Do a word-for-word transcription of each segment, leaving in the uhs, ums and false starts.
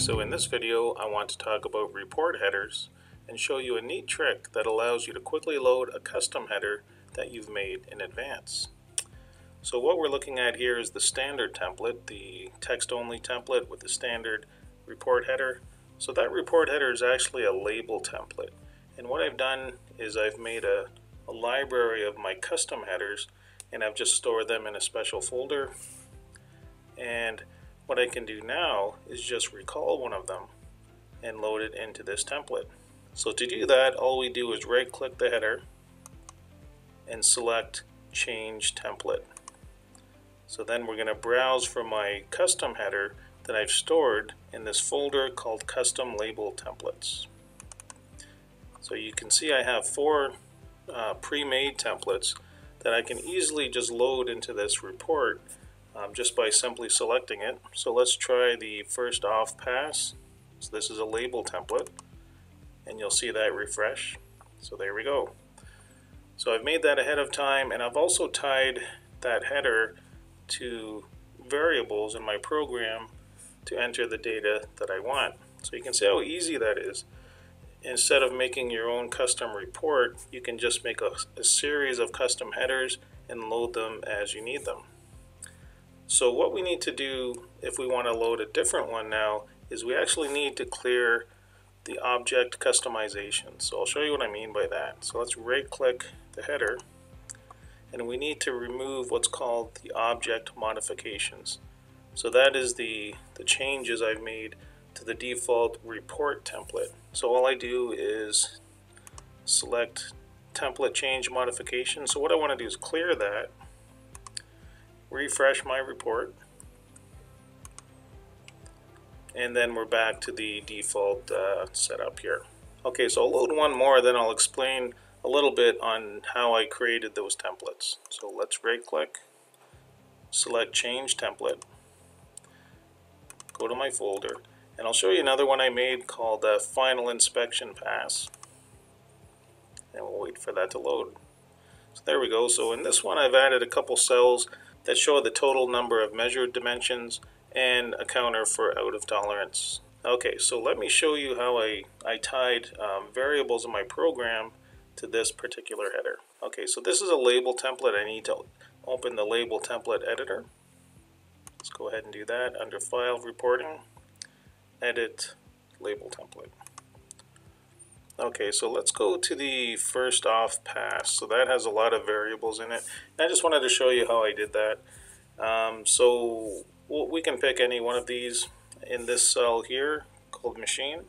so in this video I want to talk about report headers and show you a neat trick that allows you to quickly load a custom header that you've made in advance. So what we're looking at here is the standard template, the text-only template with the standard report header. So that report header is actually a label template, and what I've done is I've made a, a library of my custom headers, and I've just stored them in a special folder. And what I can do now is just recall one of them and load it into this template. So to do that, all we do is right click the header and select change template. So then we're going to browse for my custom header that I've stored in this folder called Custom Label Templates. So you can see I have four uh, pre-made templates that I can easily just load into this report Um, just by simply selecting it. So let's try the First Off Pass. So this is a label template, and you'll see that refresh. So there we go. So I've made that ahead of time, and I've also tied that header to variables in my program to enter the data that I want. So you can see how easy that is. Instead of making your own custom report, you can just make a, a series of custom headers and load them as you need them. So what we need to do if we want to load a different one now is we actually need to clear the object customization. So I'll show you what I mean by that. So let's right click the header, and we need to remove what's called the object modifications. So that is the, the changes I've made to the default report template. So all I do is select template change modification. So what I want to do is clear that. Refresh my report, and then we're back to the default uh, setup here. Okay, so I'll load one more, then I'll explain a little bit on how I created those templates. So let's right click, select change template, go to my folder, and I'll show you another one I made called uh, Final Inspection Pass, and we'll wait for that to load. So there we go. So in this one I've added a couple cells that show the total number of measured dimensions and a counter for out of tolerance. Okay, so let me show you how I, I tied um, variables in my program to this particular header. Okay, so this is a label template. I need to open the label template editor. Let's go ahead and do that under File Reporting, Edit Label Template. Okay, so let's go to the First Off Pass. So that has a lot of variables in it. And I just wanted to show you how I did that. Um, so we can pick any one of these in this cell here called Machine.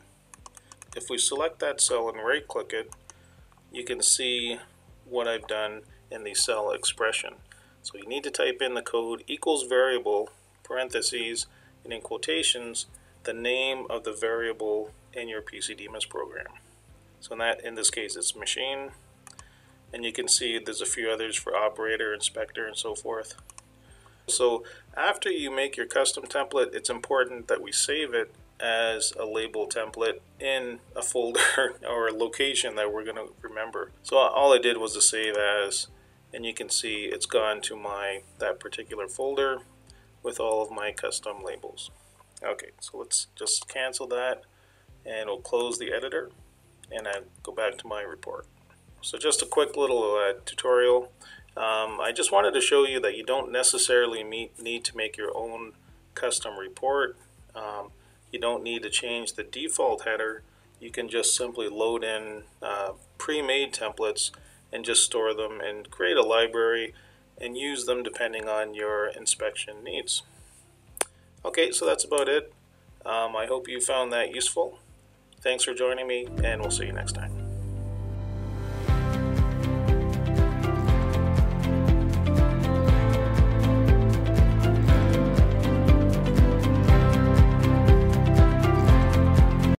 If we select that cell and right click it, you can see what I've done in the cell expression. So you need to type in the code equals variable, parentheses, and in quotations, the name of the variable in your P C D M I S program. So in, that, in this case, it's machine, and you can see there's a few others for operator, inspector, and so forth. So after you make your custom template, it's important that we save it as a label template in a folder or a location that we're going to remember. So all I did was to save as, and you can see it's gone to my that particular folder with all of my custom labels. Okay, so let's just cancel that, and we'll close the editor, and I go back to my report. So just a quick little uh, tutorial. Um, I just wanted to show you that you don't necessarily meet, need to make your own custom report. Um, you don't need to change the default header. You can just simply load in uh, pre-made templates and just store them and create a library and use them depending on your inspection needs. Okay, so that's about it. Um, I hope you found that useful. Thanks for joining me, and we'll see you next time.